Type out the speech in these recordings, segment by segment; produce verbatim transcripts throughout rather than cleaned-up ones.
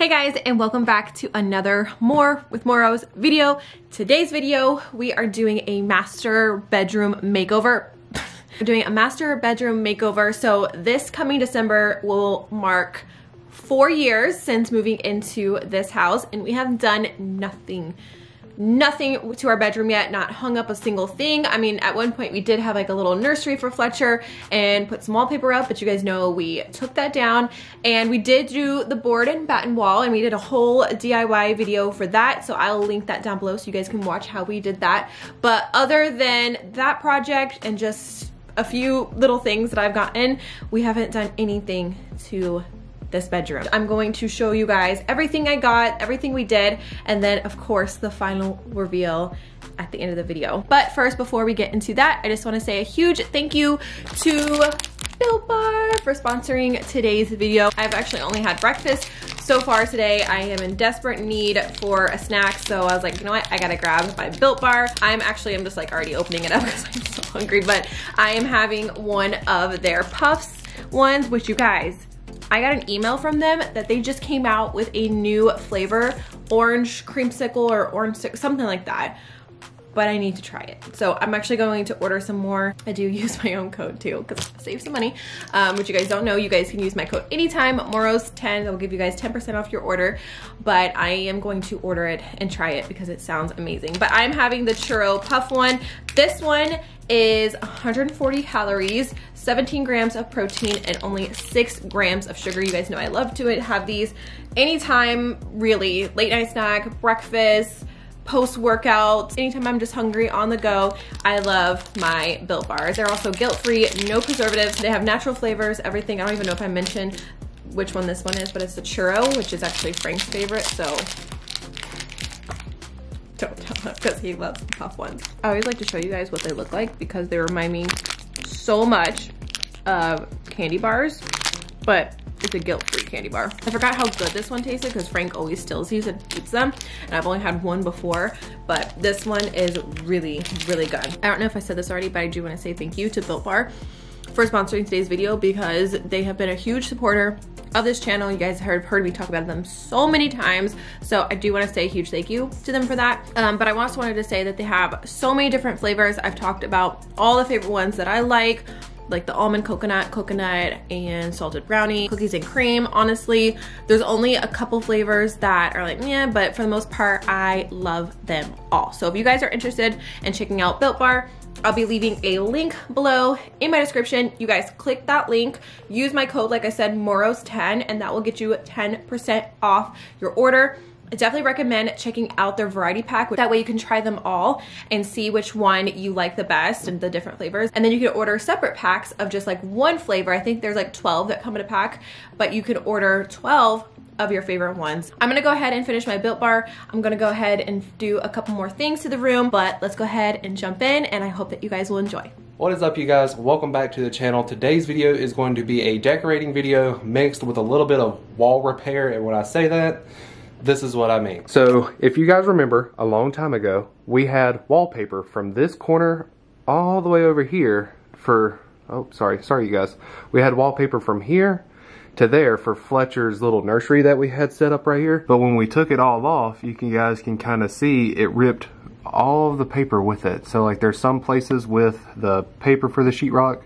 Hey guys, and welcome back to another More with Morrows video. Today's video, we are doing a master bedroom makeover. We're doing a master bedroom makeover. So this coming December will mark four years since moving into this house, and we have done nothing. Nothing to our bedroom yet, not hung up a single thing. I mean, at one point we did have like a little nursery for Fletcher and put some wallpaper up, but you guys know we took that down. And we did do the board and batten wall, and we did a whole D I Y video for that, so I'll link that down below so you guys can watch how we did that. But other than that project and just a few little things that I've gotten, we haven't done anything to this bedroom. I'm going to show you guys everything I got, everything we did, and then of course the final reveal at the end of the video. But first, before we get into that, I just want to say a huge thank you to Built Bar for sponsoring today's video. I've actually only had breakfast so far today. I am in desperate need for a snack, so I was like, you know what, I gotta grab my Built Bar. I'm actually, I'm just like already opening it up because I'm so hungry, but I am having one of their puffs ones, which you guys, I got an email from them that they just came out with a new flavor, orange creamsicle or orange, something like that, but I need to try it. So I'm actually going to order some more. I do use my own code too, because I save some money, um, which you guys don't know. You guys can use my code anytime, Morrows ten, that will give you guys ten percent off your order, but I am going to order it and try it because it sounds amazing. But I'm having the churro puff one. This one is one hundred forty calories, seventeen grams of protein, and only six grams of sugar. You guys know I love to have these anytime, really. Late night snack, breakfast, post-workout, anytime I'm just hungry on the go, I love my Built Bars. They're also guilt-free, no preservatives. They have natural flavors, everything. I don't even know if I mentioned which one this one is, but it's the churro, which is actually Frank's favorite, so don't tell him because he loves the puff ones. I always like to show you guys what they look like because they remind me so much of candy bars, but it's a guilt-free candy bar. I forgot how good this one tasted because Frank always steals these and eats them, and I've only had one before, but this one is really, really good. I don't know if I said this already, but I do want to say thank you to Built Bar for sponsoring today's video because they have been a huge supporter of this channel. You guys have heard me talk about them so many times, so I do want to say a huge thank you to them for that. Um, but I also wanted to say that they have so many different flavors. I've talked about all the favorite ones that I like, like the almond coconut, coconut and salted brownie, cookies and cream. Honestly, there's only a couple flavors that are like, yeah, but for the most part, I love them all. So if you guys are interested in checking out Built Bar, I'll be leaving a link below in my description. You guys click that link, use my code, like I said, Morrows ten, and that will get you ten percent off your order. I definitely recommend checking out their variety pack. That way you can try them all and see which one you like the best and the different flavors. And then you can order separate packs of just like one flavor. I think there's like twelve that come in a pack, but you can order twelve of your favorite ones. I'm gonna go ahead and finish my Built Bar. I'm gonna go ahead and do a couple more things to the room, but let's go ahead and jump in, and I hope that you guys will enjoy. What is up, you guys? Welcome back to the channel. Today's video is going to be a decorating video mixed with a little bit of wall repair, and when I say that, this is what I mean. So if you guys remember, a long time ago, we had wallpaper from this corner all the way over here for, oh, sorry, sorry you guys. We had wallpaper from here to there for Fletcher's little nursery that we had set up right here. But when we took it all off, you, can, you guys can kind of see it ripped all of the paper with it. So like there's some places with the paper for the sheetrock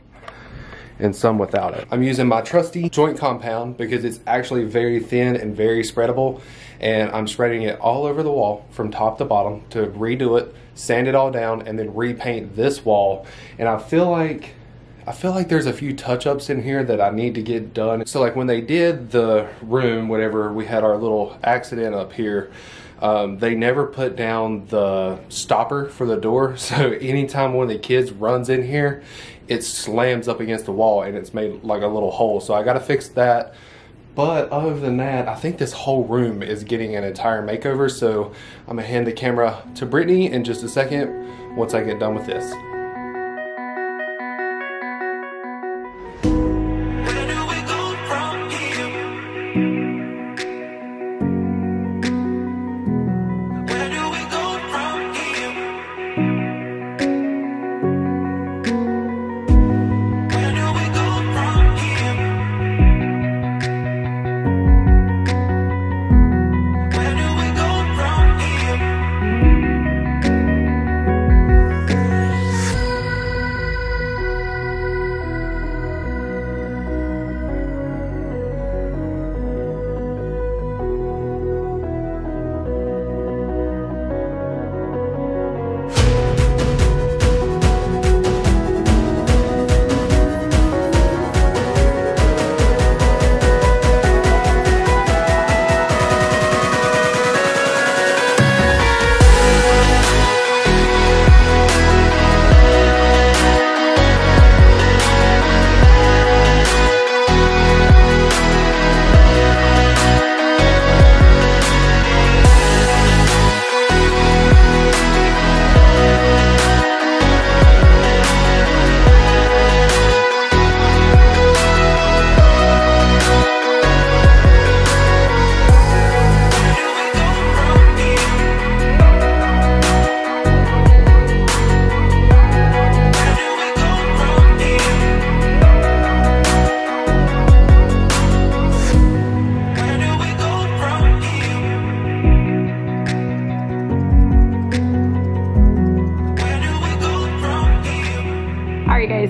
and some without it. I'm using my trusty joint compound because it's actually very thin and very spreadable, and I'm spreading it all over the wall from top to bottom to redo it, sand it all down, and then repaint this wall. And I feel like I feel like there's a few touch-ups in here that I need to get done. So like when they did the room, whenever we had our little accident up here, um, they never put down the stopper for the door. So anytime one of the kids runs in here, it slams up against the wall and it's made like a little hole. So I gotta fix that. But other than that, I think this whole room is getting an entire makeover. So I'm gonna hand the camera to Brittany in just a second once I get done with this.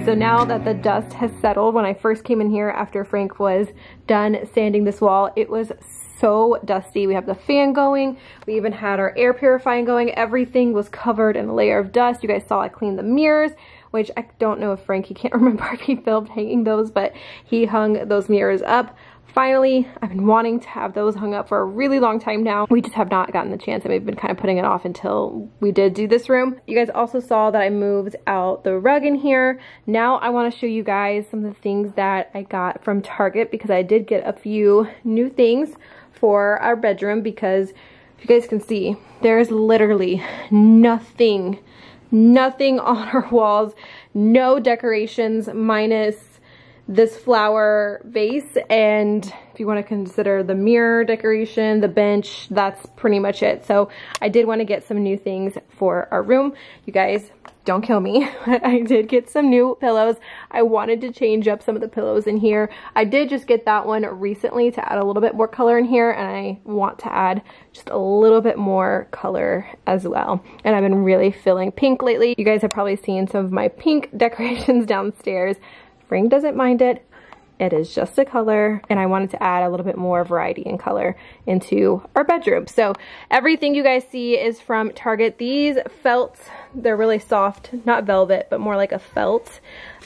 So now that the dust has settled, when I first came in here after Frank was done sanding this wall, it was so dusty. We have the fan going, we even had our air purifying going, everything was covered in a layer of dust. You guys saw I cleaned the mirrors, which I don't know if Frank, he can't remember if he filmed hanging those, but he hung those mirrors up. Finally, I've been wanting to have those hung up for a really long time now. We just have not gotten the chance, and we've been kind of putting it off until we did do this room. You guys also saw that I moved out the rug in here. Now I want to show you guys some of the things that I got from Target, because I did get a few new things for our bedroom, because if you guys can see, there's literally nothing, nothing on our walls, no decorations minus this flower vase, and if you want to consider the mirror decoration, the bench, that's pretty much it. So I did want to get some new things for our room. You guys, don't kill me, but I did get some new pillows. I wanted to change up some of the pillows in here. I did just get that one recently to add a little bit more color in here, and I want to add just a little bit more color as well. And I've been really feeling pink lately. You guys have probably seen some of my pink decorations downstairs. Frank doesn't mind it. It is just a color, and I wanted to add a little bit more variety and color into our bedroom. So everything you guys see is from Target. These felts, they're really soft, not velvet, but more like a felt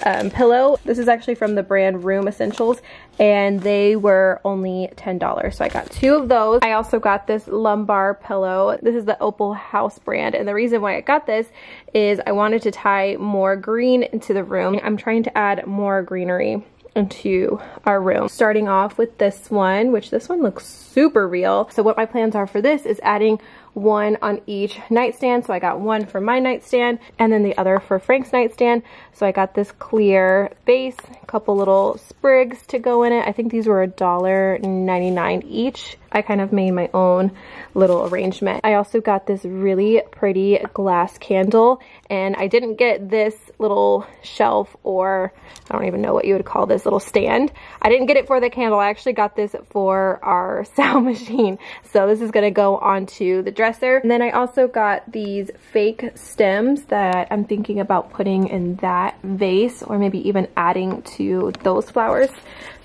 um, pillow. This is actually from the brand Room Essentials, and they were only ten dollars. So I got two of those. I also got this lumbar pillow. This is the Opal House brand, and the reason why I got this is I wanted to tie more green into the room. I'm trying to add more greenery into our room, starting off with this one, which this one looks super real. So what my plans are for this is adding one on each nightstand. So I got one for my nightstand and then the other for Frank's nightstand. So I got this clear base, a couple little sprigs to go in it. I think these were a dollar ninety-nine each. I kind of made my own little arrangement. I also got this really pretty glass candle, and I didn't get this little shelf, or I don't even know what you would call this little stand. I didn't get it for the candle. I actually got this for our sound machine. So this is gonna go onto the dresser. And then I also got these fake stems that I'm thinking about putting in that vase, or maybe even adding to those flowers.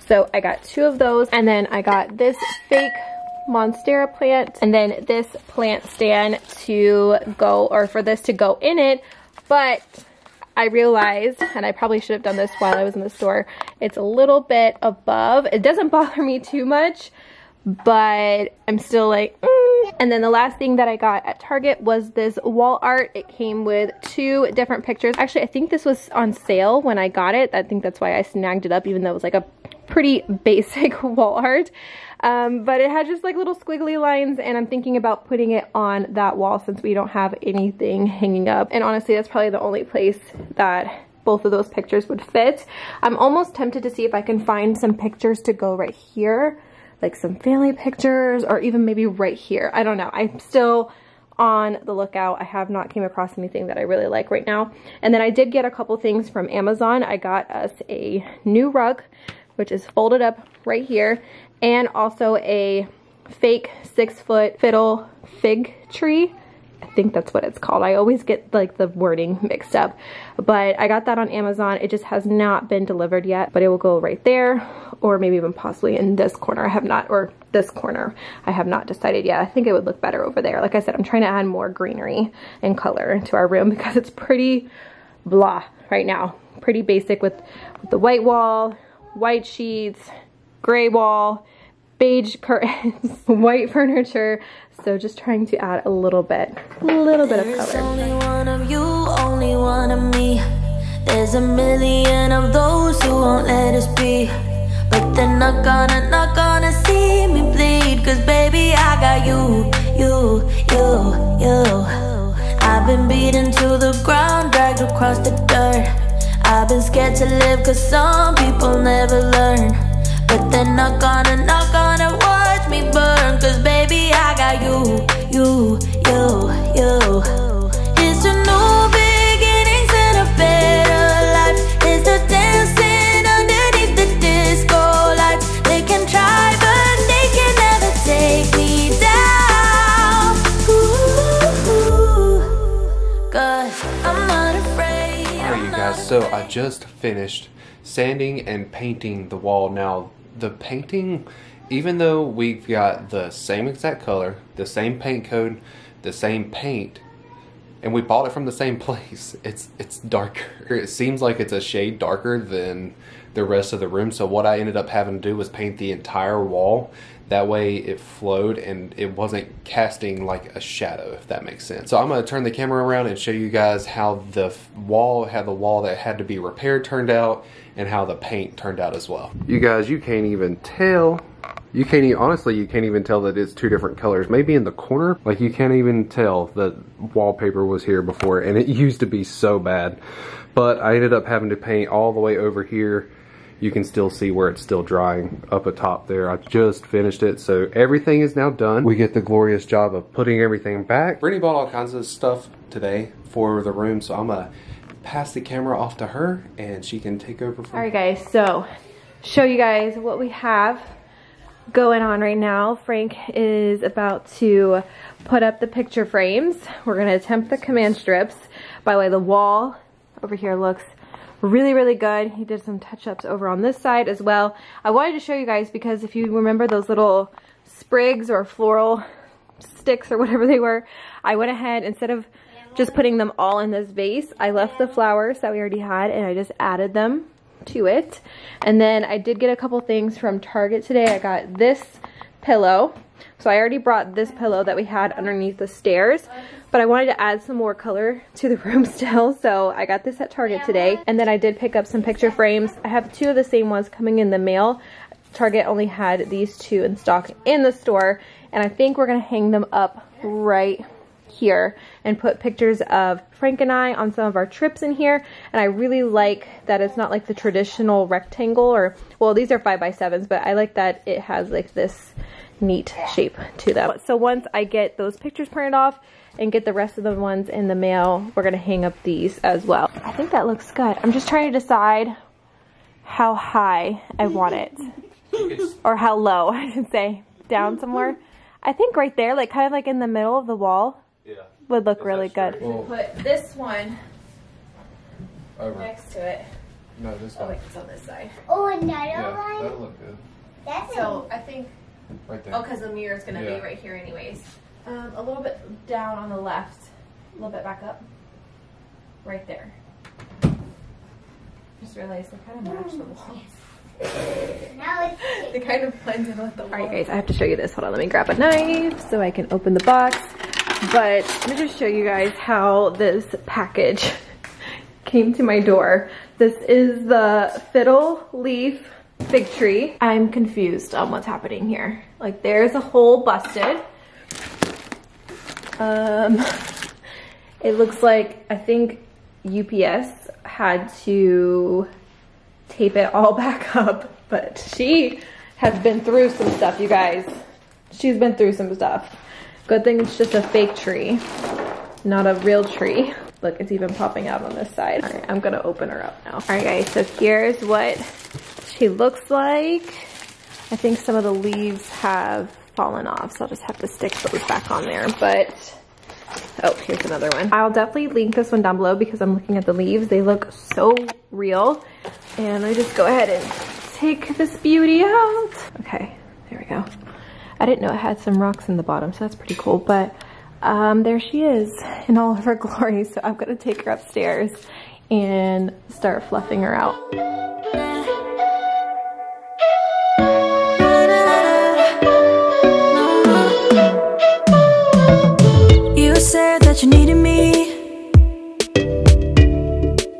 So I got two of those, and then I got this fake Monstera plant, and then this plant stand to go, or for this to go in it. But I realized, and I probably should have done this while I was in the store, it's a little bit above. It doesn't bother me too much, but I'm still like, mm. And then the last thing that I got at Target was this wall art. It came with two different pictures. Actually, I think this was on sale when I got it. I think that's why I snagged it up, even though it was like a pretty basic wall art. Um, but it had just like little squiggly lines, and I'm thinking about putting it on that wall since we don't have anything hanging up. And honestly, that's probably the only place that both of those pictures would fit. I'm almost tempted to see if I can find some pictures to go right here, like some family pictures, or even maybe right here. I don't know. I'm still on the lookout. I have not came across anything that I really like right now. And then I did get a couple things from Amazon. I got us a new rug, which is folded up right here, and also a fake six foot fiddle fig tree. I think that's what it's called. I always get like the wording mixed up, but I got that on Amazon. It just has not been delivered yet, but it will go right there, or maybe even possibly in this corner. I have not, or this corner. I have not decided yet. I think it would look better over there. Like I said, I'm trying to add more greenery and color to our room because it's pretty blah right now. Pretty basic with, with the white wall, white sheets, gray wall, beige curtains, white furniture. So just trying to add a little bit, a little bit of color. There's only one of you, only one of me. There's a million of those who won't let us be, but they're not gonna, not gonna see me bleed. Cause baby, I got you, you, you, you. I've been beaten to the ground, dragged across the dirt. I've been scared to live cause some people never learn, but they're not gonna, not gonna watch me burn. Cause baby, I got you, you, you, you. It's a new beginnings and a better life. It's the dancing underneath the disco light. They can try but they can never take me down. Ooh, cause I'm not afraid. How are you guys So I just finished sanding and painting the wall. Now the painting, even though we've got the same exact color, the same paint code, the same paint, and we bought it from the same place, it's it's darker. It seems like it's a shade darker than the rest of the room. So what I ended up having to do was paint the entire wall. That way it flowed and it wasn't casting like a shadow, if that makes sense. So I'm going to turn the camera around and show you guys how the wall, how the wall that had to be repaired turned out, and how the paint turned out as well. You guys, you can't even tell. You can't even, honestly, you can't even tell that it's two different colors. Maybe in the corner, like you can't even tell that wallpaper was here before, and it used to be so bad. But I ended up having to paint all the way over here. You can still see where it's still drying up atop there. I just finished it, so everything is now done. We get the glorious job of putting everything back. Brittany bought all kinds of stuff today for the room, so I'm gonna pass the camera off to her and she can take over from. All right guys, so show you guys what we have going on right now. Frank is about to put up the picture frames. We're gonna attempt the command strips. By the way, the wall over here looks really, really good. He did some touch-ups over on this side as well. I wanted to show you guys because if you remember those little sprigs or floral sticks or whatever they were, I went ahead, instead of just putting them all in this vase, I left the flowers that we already had and I just added them to it. And then I did get a couple things from Target today. I got this pillow. So I already brought this pillow that we had underneath the stairs, but I wanted to add some more color to the room still, so I got this at Target today. And then I did pick up some picture frames. I have two of the same ones coming in the mail. Target only had these two in stock in the store, and I think we're gonna hang them up right here and put pictures of Frank and I on some of our trips in here. And I really like that it's not like the traditional rectangle, or well, these are five by sevens, but I like that it has like this neat shape to them. So once I get those pictures printed off and get the rest of the ones in the mail, we're gonna hang up these as well. I think that looks good. I'm just trying to decide how high I want it, or how low, I should say. Down somewhere, I think right there, like kind of like in the middle of the wall. Yeah, would look really good. Well, put this one over next to it. No, this one. Oh, wait, it's on this side. Oh, another yeah, one? That'll look good. That's so a... I think right there. Oh, because the mirror is going to yeah. be right here anyways. Um, a little bit down on the left. A little bit back up. Right there. Just realized they kind of match the walls. Now it's they kind of blended with the wall. Alright guys, I have to show you this. Hold on, let me grab a knife so I can open the box. But let me just show you guys how this package came to my door. This is the Fiddle Leaf Fig tree. I'm confused on what's happening here. Like there's a hole busted. Um, it looks like, I think U P S had to tape it all back up, but she has been through some stuff, you guys. She's been through some stuff. Good thing it's just a fake tree, not a real tree. Look, it's even popping out on this side. All right, I'm gonna open her up now. All right guys, so here's what she looks like. I think some of the leaves have fallen off, so I'll just have to stick those back on there, but, oh, here's another one. I'll definitely link this one down below because I'm looking at the leaves. They look so real. And I just go ahead and take this beauty out. Okay, there we go. I didn't know it had some rocks in the bottom, so that's pretty cool, but um, there she is in all of her glory. So I'm gonna take her upstairs and start fluffing her out. You said that you needed me,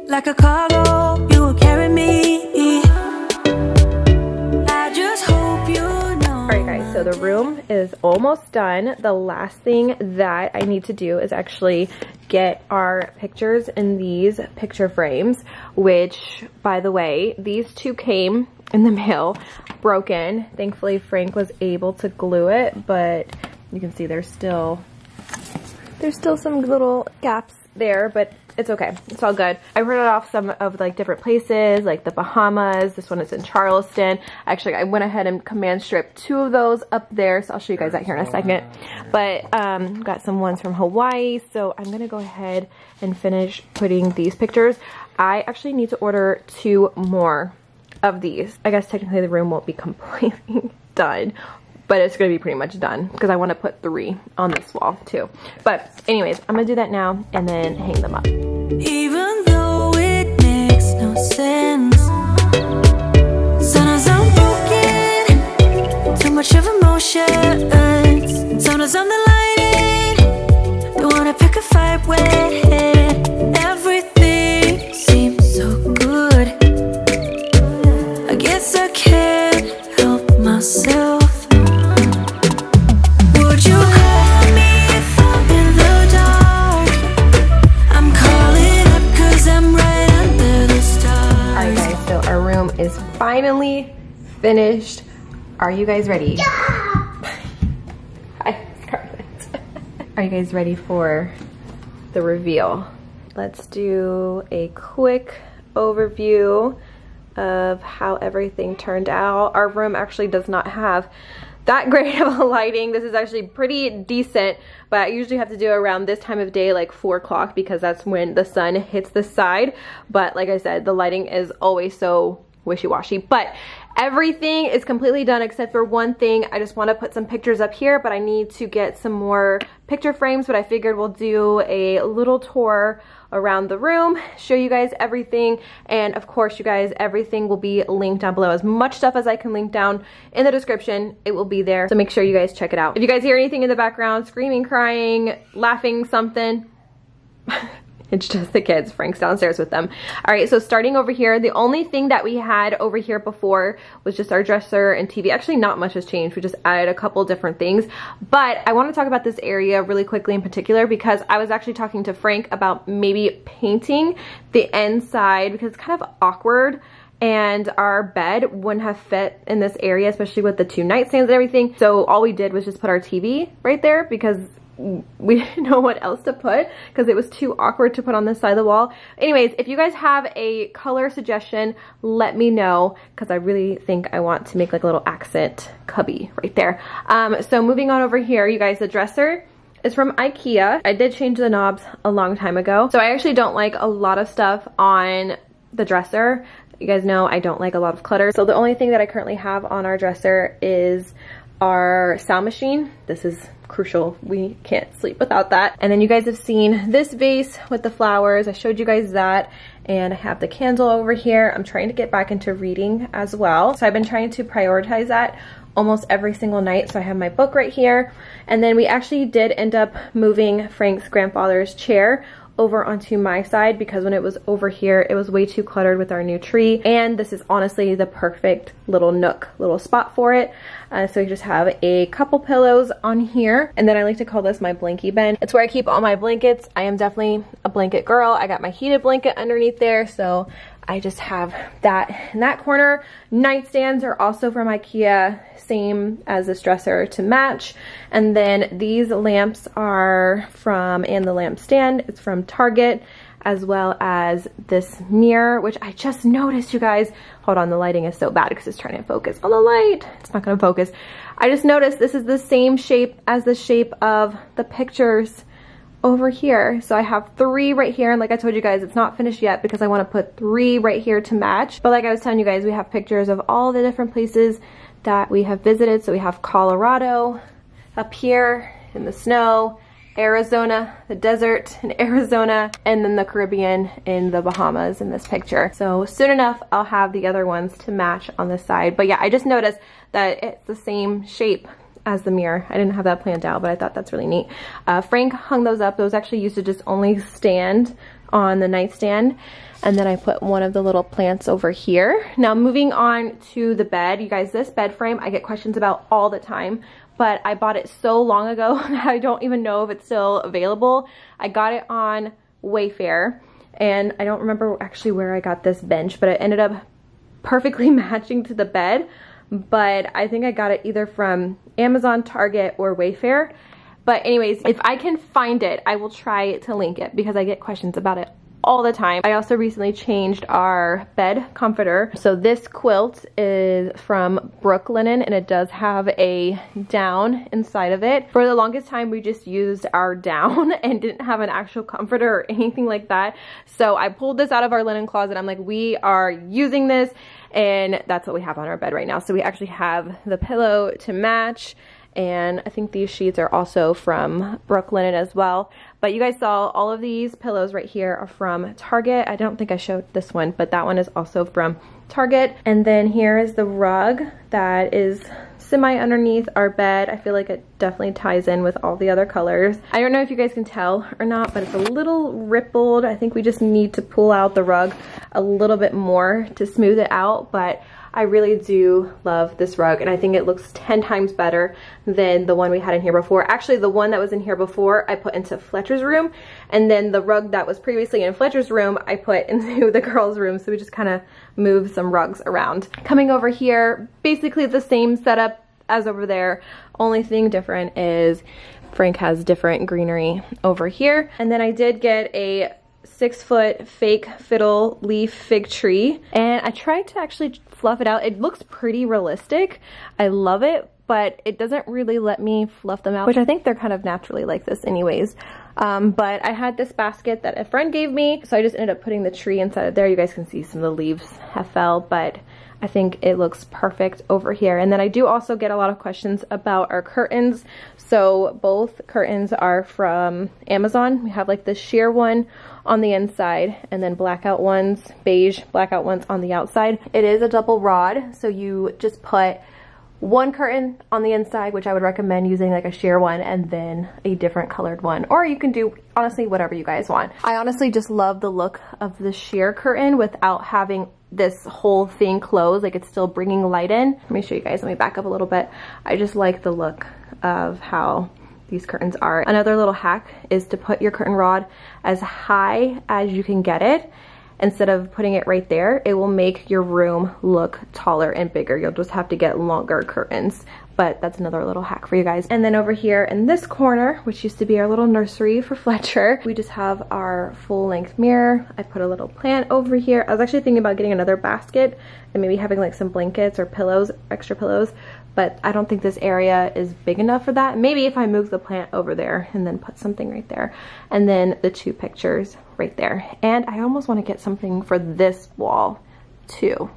like a cargo, you would carry me. I just hope you. So the room is almost done. The last thing that I need to do is actually get our pictures in these picture frames, which, by the way, these two came in the mail broken. Thankfully, Frank was able to glue it, but you can see there's still, there's still some little gaps there, but it's okay. It's all good. I rented off some of like different places, like the Bahamas. This one is in Charleston. Actually, I went ahead and command stripped two of those up there. So I'll show you guys that here in a second. But um, got some ones from Hawaii. So I'm going to go ahead and finish putting these pictures. I actually need to order two more of these. I guess technically the room won't be completely done, but it's going to be pretty much done because I want to put three on this wall too. But anyways, I'm going to do that now and then hang them up. Even though it makes no sense, sometimes I'm broken, too much of emotions, sometimes I'm the lightning, don't want to pick a fight with everything seems so good, I guess I can't help myself. Is finally finished. Are you guys ready? Yeah! Hi, Scarlett. Are you guys ready for the reveal? Let's do a quick overview of how everything turned out. Our room actually does not have that great of a lighting. This is actually pretty decent, but I usually have to do around this time of day, like four o'clock, because that's when the sun hits the side. But like I said, the lighting is always so wishy-washy. But everything is completely done except for one thing. I just want to put some pictures up here, but I need to get some more picture frames. But I figured we'll do a little tour around the room, show you guys everything, and of course, you guys, everything will be linked down below. As much stuff as I can link down in the description, it will be there, so make sure you guys check it out. If you guys hear anything in the background, screaming, crying, laughing, something, it's just the kids. Frank's downstairs with them. All right, so starting over here, the only thing that we had over here before was just our dresser and T V. Actually, not much has changed. We just added a couple different things. But I want to talk about this area really quickly in particular, because I was actually talking to Frank about maybe painting the inside, because it's kind of awkward. And our bed wouldn't have fit in this area, especially with the two nightstands and everything. So all we did was just put our T V right there, because we didn't know what else to put, because it was too awkward to put on this side of the wall. Anyways, if you guys have a color suggestion, let me know, because I really think I want to make like a little accent cubby right there. Um, so moving on over here, you guys, the dresser is from IKEA. I did change the knobs a long time ago, so I actually don't like a lot of stuff on the dresser. You guys know I don't like a lot of clutter. So the only thing that I currently have on our dresser is our sound machine. This is crucial. We can't sleep without that. And then you guys have seen this vase with the flowers. I showed you guys that. And I have the candle over here. I'm trying to get back into reading as well. So I've been trying to prioritize that almost every single night. So I have my book right here. And then we actually did end up moving Frank's grandfather's chair over onto my side, because when it was over here, it was way too cluttered with our new tree. And this is honestly the perfect little nook, little spot for it. Uh, so you just have a couple pillows on here. And then I like to call this my blankie bin. It's where I keep all my blankets. I am definitely a blanket girl. I got my heated blanket underneath there, so I just have that in that corner. Nightstands are also from IKEA, same as this dresser to match. And then these lamps are from, and the lamp stand is from Target, as well as this mirror, which I just noticed, you guys. Hold on, the lighting is so bad because it's trying to focus on the light. It's not gonna focus. I just noticed this is the same shape as the shape of the pictures over here. So I have three right here, and like I told you guys, it's not finished yet because I want to put three right here to match. But like I was telling you guys, we have pictures of all the different places that we have visited. So we have Colorado up here in the snow, Arizona, the desert in Arizona, and then the Caribbean in the Bahamas in this picture. So soon enough, I'll have the other ones to match on this side. But yeah, I just noticed that it's the same shape as the mirror. I didn't have that planned out, but I thought that's really neat. Uh, Frank hung those up. Those actually used to just only stand on the nightstand. And then I put one of the little plants over here. Now moving on to the bed. You guys, this bed frame I get questions about all the time, but I bought it so long ago that I don't even know if it's still available. I got it on Wayfair, and I don't remember actually where I got this bench, but it ended up perfectly matching to the bed. But I think I got it either from Amazon, Target, or Wayfair. But anyways, if I can find it, I will try to link it, because I get questions about it all the time. I also recently changed our bed comforter. So this quilt is from Brooklinen and it does have a down inside of it. For the longest time we just used our down and didn't have an actual comforter or anything like that. So I pulled this out of our linen closet. I'm like, we are using this, and that's what we have on our bed right now. So we actually have the pillow to match. And I think these sheets are also from Brooklinen as well. But you guys saw all of these pillows right here are from Target. I don't think I showed this one, but that one is also from Target. And then here is the rug that is semi underneath our bed. I feel like it definitely ties in with all the other colors. I don't know if you guys can tell or not, but it's a little rippled. I think we just need to pull out the rug a little bit more to smooth it out, but I really do love this rug, and I think it looks ten times better than the one we had in here before. Actually, the one that was in here before I put into Fletcher's room, and then the rug that was previously in Fletcher's room I put into the girls' room, so we just kind of moved some rugs around. Coming over here, basically the same setup as over there. Only thing different is Frank has different greenery over here. And then I did get a six foot fake fiddle leaf fig tree, and I tried to actually fluff it out. It looks pretty realistic. I love it, but it doesn't really let me fluff them out, which I think they're kind of naturally like this anyways. Um, but I had this basket that a friend gave me, so I just ended up putting the tree inside of there. You guys can see some of the leaves have fell, but I think it looks perfect over here. And then I do also get a lot of questions about our curtains. So both curtains are from Amazon. We have like the sheer one on the inside and then blackout ones, beige blackout ones on the outside. It is a double rod, so you just put one curtain on the inside, which I would recommend using like a sheer one, and then a different colored one, or you can do honestly whatever you guys want. I honestly just love the look of the sheer curtain without having this whole thing closed, like it's still bringing light in. Let me show you guys, let me back up a little bit. I just like the look of how these curtains are. Another little hack is to put your curtain rod as high as you can get it. Instead of putting it right there, it will make your room look taller and bigger. You'll just have to get longer curtains, but that's another little hack for you guys. And then over here in this corner, which used to be our little nursery for Fletcher, we just have our full length mirror. I put a little plant over here. I was actually thinking about getting another basket and maybe having like some blankets or pillows, extra pillows, but I don't think this area is big enough for that. Maybe if I move the plant over there and then put something right there. And then the two pictures right there. And I almost want to get something for this wall too,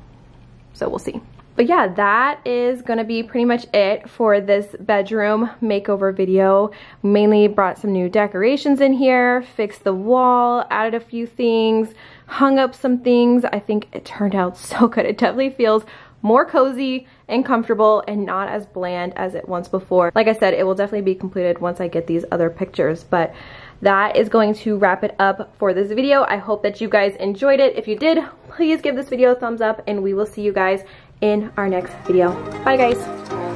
so we'll see. But yeah, that is gonna be pretty much it for this bedroom makeover video. Mainly brought some new decorations in here, fixed the wall, added a few things, hung up some things. I think it turned out so good. It definitely feels more cozy and comfortable and not as bland as it once before. Like I said, it will definitely be completed once I get these other pictures, but that is going to wrap it up for this video. I hope that you guys enjoyed it. If you did, please give this video a thumbs up, and we will see you guys in our next video. Bye guys.